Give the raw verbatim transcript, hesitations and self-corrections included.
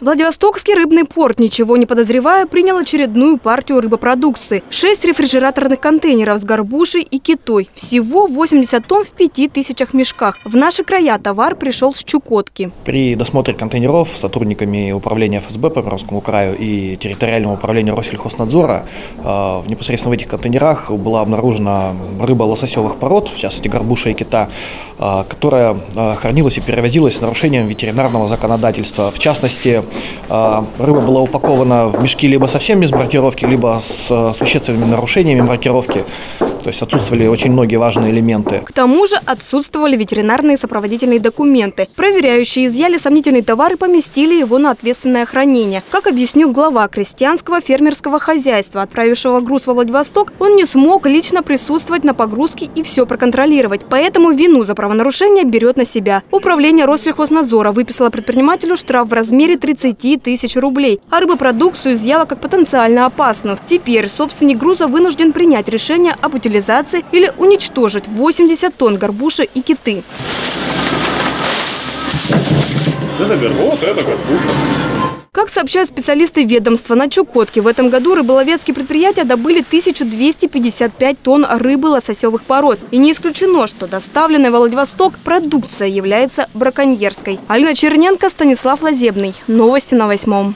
Владивостокский рыбный порт, ничего не подозревая, принял очередную партию рыбопродукции. Шесть рефрижераторных контейнеров с горбушей и китой. Всего восемьдесят тонн в пяти тысячах мешках. В наши края товар пришел с Чукотки. При досмотре контейнеров сотрудниками управления эф эс бэ по Приморскому краю и территориального управления Россельхознадзора непосредственно в этих контейнерах была обнаружена рыба лососевых пород, в частности горбуша и кита, которая хранилась и перевозилась с нарушением ветеринарного законодательства. В частности, рыба была упакована в мешки либо совсем без маркировки, либо с существенными нарушениями маркировки. То есть отсутствовали очень многие важные элементы. К тому же отсутствовали ветеринарные сопроводительные документы. Проверяющие изъяли сомнительный товар и поместили его на ответственное хранение. Как объяснил глава крестьянского фермерского хозяйства, отправившего груз во Владивосток, он не смог лично присутствовать на погрузке и все проконтролировать. Поэтому вину за правонарушение берет на себя. Управление Россельхознадзора выписало предпринимателю штраф в размере тридцати тысяч рублей, а рыбопродукцию изъяло как потенциально опасную. Теперь собственник груза вынужден принять решение об утилизации или уничтожить восемьдесят тонн горбуши и киты. Это горбуша, это горбуша. Как сообщают специалисты ведомства, на Чукотке в этом году рыболовецкие предприятия добыли тысячу двести пятьдесят пять тонн рыбы лососевых пород. И не исключено, что доставленная во Владивосток продукция является браконьерской. Алина Черненко, Станислав Лазебный. Новости на Восьмом.